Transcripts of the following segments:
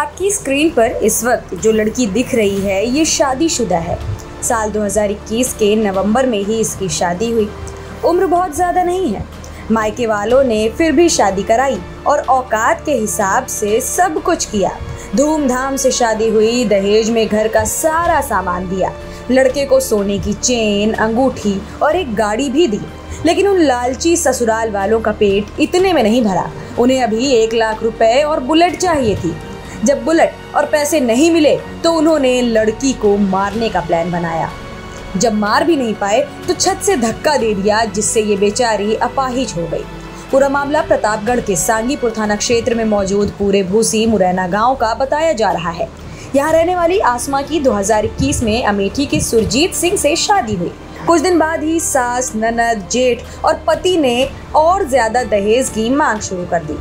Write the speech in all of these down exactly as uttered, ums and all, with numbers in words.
आपकी स्क्रीन पर इस वक्त जो लड़की दिख रही है ये शादीशुदा है। साल दो हज़ार इक्कीस के नवंबर में ही इसकी शादी हुई। उम्र बहुत ज़्यादा नहीं है। मायके वालों ने फिर भी शादी कराई और औकात के हिसाब से सब कुछ किया। धूमधाम से शादी हुई, दहेज में घर का सारा सामान दिया, लड़के को सोने की चेन, अंगूठी और एक गाड़ी भी दी। लेकिन उन लालची ससुराल वालों का पेट इतने में नहीं भरा। उन्हें अभी एक लाख रुपए और बुलेट चाहिए थी। जब बुलेट और पैसे नहीं मिले तो उन्होंने लड़की को मारने का प्लान बनाया। जब मार भी नहीं पाए तो छत से धक्का दे दिया, जिससे ये बेचारी अपाहिज हो गई। पूरा मामला प्रतापगढ़ के सांगीपुर थाना क्षेत्र में मौजूद पूरे भूसी मुरैना गांव का बताया जा रहा है। यहाँ रहने वाली आसमा की दो हज़ार इक्कीस में अमेठी के सुरजीत सिंह से शादी हुई। कुछ दिन बाद ही सास, ननद, जेठ और पति ने और ज्यादा दहेज की मांग शुरू कर दी।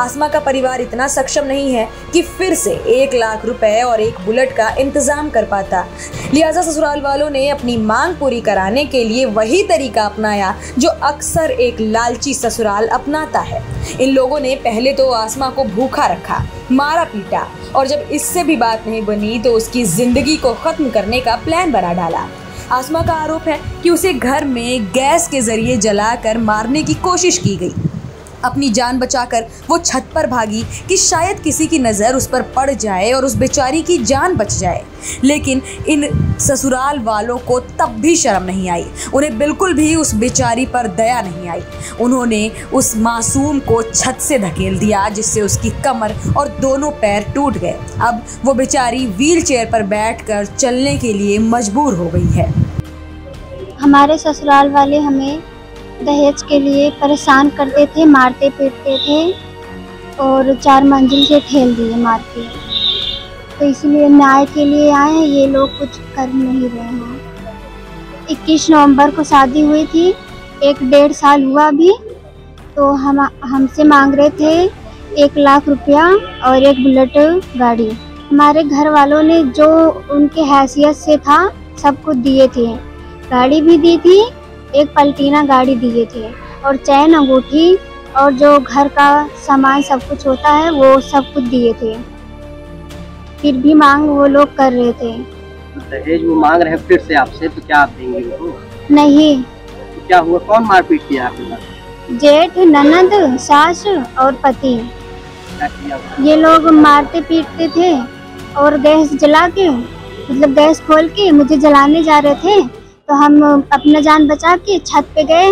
आसमा का परिवार इतना सक्षम नहीं है कि फिर से एक लाख रुपए और एक बुलेट का इंतजाम कर पाता। लिहाजा ससुराल वालों ने अपनी मांग पूरी कराने के लिए वही तरीका अपनाया जो अक्सर एक लालची ससुराल अपनाता है। इन लोगों ने पहले तो आसमा को भूखा रखा, मारा पीटा और जब इससे भी बात नहीं बनी तो उसकी जिंदगी को खत्म करने का प्लान बना डाला। आसमा का आरोप है कि उसे घर में गैस के जरिए जलाकर मारने की कोशिश की गई। अपनी जान बचाकर वो छत पर भागी कि शायद किसी की नज़र उस पर पड़ जाए और उस बेचारी की जान बच जाए। लेकिन इन ससुराल वालों को तब भी शर्म नहीं आई। उन्हें बिल्कुल भी उस बेचारी पर दया नहीं आई। उन्होंने उस मासूम को छत से धकेल दिया, जिससे उसकी कमर और दोनों पैर टूट गए। अब वो बेचारी व्हीलचेयर पर बैठकर चलने के लिए मजबूर हो गई है। हमारे ससुराल वाले हमें दहेज के लिए परेशान करते थे, मारते पीटते थे और चार मंजिल से ठेल दिए मार के। तो इसलिए न्याय के लिए आए हैं, ये लोग कुछ कर नहीं रहे हैं। इक्कीस नवंबर को शादी हुई थी, एक डेढ़ साल हुआ भी, तो हम हमसे मांग रहे थे एक लाख रुपया और एक बुलेट गाड़ी। हमारे घर वालों ने जो उनके हैसियत से था सब कुछ दिए थे। गाड़ी भी दी थी, एक पलटीना गाड़ी दिए थे और चैन, अंगूठी और जो घर का सामान सब कुछ होता है वो सब कुछ दिए थे। फिर भी मांग वो लोग कर रहे थे। दहेज वो मांग रहे हैं फिर से आपसे, तो क्या आप देंगे उनको? नहीं। तो क्या हुआ, कौन मारपीट किया आपके? जेठ, ननद, सास और पति। ये लोग मारते पीटते थे और गैस जला के, मतलब गैस खोल के मुझे जलाने जा रहे थे। तो हम अपना जान बचा के छत पे गए,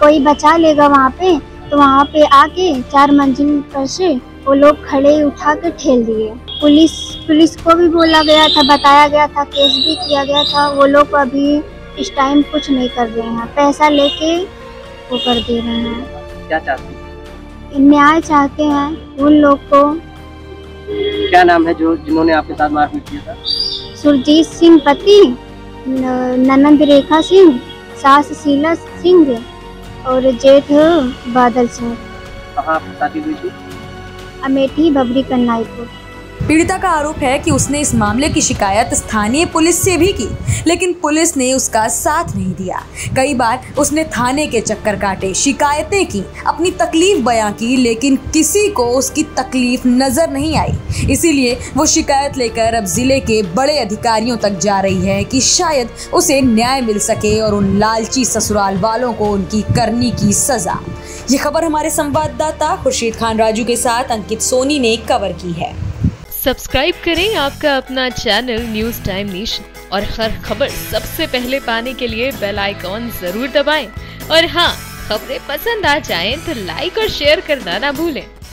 कोई बचा लेगा वहाँ पे। तो वहाँ पे आके चार मंजिल पर से वो लोग खड़े उठा के ठेल दिए। पुलिस पुलिस को भी बोला गया था, बताया गया था, केस भी किया गया था। वो लोग अभी इस टाइम कुछ नहीं कर रहे हैं, पैसा लेके वो कर दे रहे हैं। क्या चाहते हैं? न्याय चाहते हैं उन लोग को। क्या नाम है जो जिन्होंने आपके साथ मारपीट किया था? सुरजीत सिंह पति, ननंद रेखा सिंह, सास शीला सिंह और जेठ बादल सिंह। कहाँ आपकी शादी हुई थी? अमेठी, बबरी कनाईपुर। पीड़िता का आरोप है कि उसने इस मामले की शिकायत स्थानीय पुलिस से भी की, लेकिन पुलिस ने उसका साथ नहीं दिया। कई बार उसने थाने के चक्कर काटे, शिकायतें की, अपनी तकलीफ बयां की, लेकिन किसी को उसकी तकलीफ नजर नहीं आई। इसीलिए वो शिकायत लेकर अब जिले के बड़े अधिकारियों तक जा रही है कि शायद उसे न्याय मिल सके और उन लालची ससुराल वालों को उनकी करनी की सजा। ये खबर हमारे संवाददाता खुर्शीद खान राजू के साथ अंकित सोनी ने कवर की है। सब्सक्राइब करें आपका अपना चैनल न्यूज टाइम नेशन और हर खबर सबसे पहले पाने के लिए बेल आइकॉन जरूर दबाएं। और हाँ, खबरें पसंद आ जाएं तो लाइक और शेयर करना ना भूलें।